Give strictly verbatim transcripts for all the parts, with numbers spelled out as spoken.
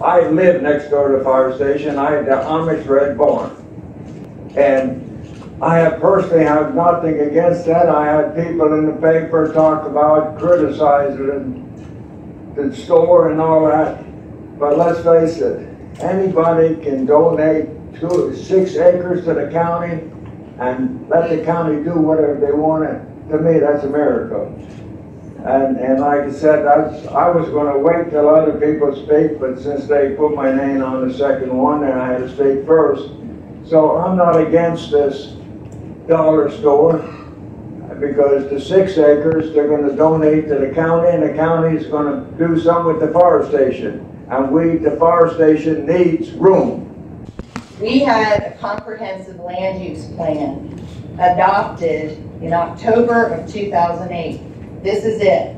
I lived next door to the fire station. I had the Amish Red Barn. And I have personally have nothing against that. I had people in the paper talk about criticizing the store and all that. But let's face it, anybody can donate two, six acres to the county and let the county do whatever they want. To me, that's a miracle. And, and like I said, that's, I was going to wait till other people speak, but since they put my name on the second one, and I had to speak first. So I'm not against this dollar store, because the six acres, they're going to donate to the county, and the county is going to do some with the fire station. And we, the fire station, needs room. We had a comprehensive land use plan adopted in October of two thousand eight. This is it.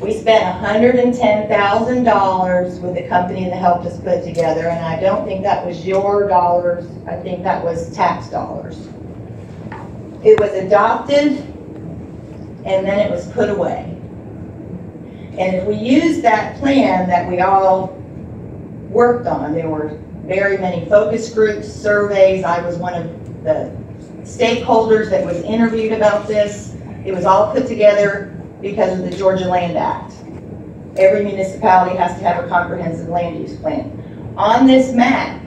We spent one hundred ten thousand dollars with the company that helped us put together, and I don't think that was your dollars. I think that was tax dollars. It was adopted, and then it was put away. And if we use that plan that we all worked on, there were very many focus groups, surveys. I was one of the stakeholders that was interviewed about this. It was all put together because of the Georgia Land Act. Every municipality has to have a comprehensive land use plan. On this map,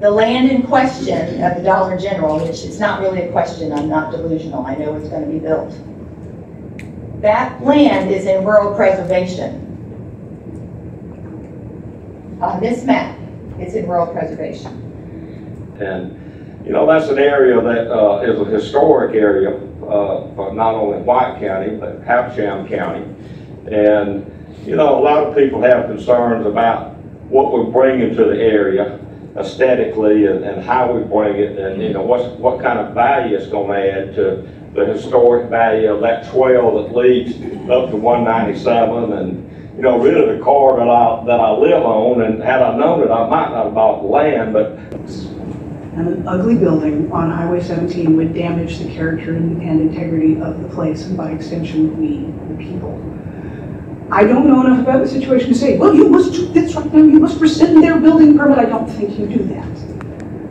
the land in question of the Dollar General, which is not really a question, I'm not delusional, I know it's going to be built. That land is in rural preservation. On this map, it's in rural preservation. And, you know, that's an area that uh, is a historic area. Uh, for not only White County, but Habersham County. And, you know, a lot of people have concerns about what we're bringing to the area aesthetically and, and how we bring it and, you know, what's, what kind of value it's going to add to the historic value of that trail that leads up to one ninety-seven and, you know, really the car that I, that I live on. And had I known it, I might not have bought the land, but an ugly building on Highway seventeen would damage the character and integrity of the place, and by extension, we, the people. I don't know enough about the situation to say, well, you must do this right now, you must rescind their building permit. I don't think you do that.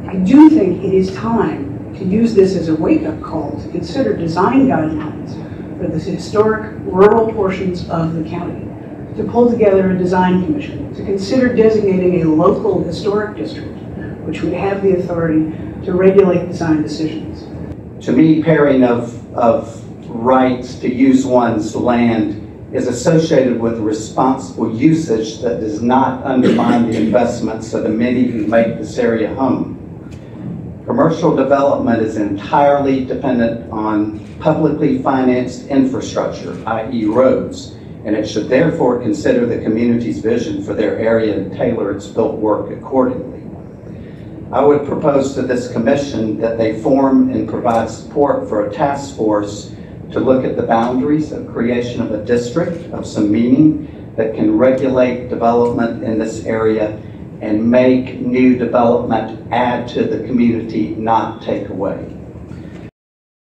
I do think it is time to use this as a wake-up call to consider design guidelines for the historic rural portions of the county, to pull together a design commission, to consider designating a local historic district which would have the authority to regulate design decisions. To me, pairing of, of rights to use one's land is associated with responsible usage that does not undermine the investments of the many who make this area home. Commercial development is entirely dependent on publicly financed infrastructure, that is roads, and it should therefore consider the community's vision for their area and tailor its built work accordingly. I would propose to this commission that they form and provide support for a task force to look at the boundaries of creation of a district of some meaning that can regulate development in this area and make new development add to the community, not take away.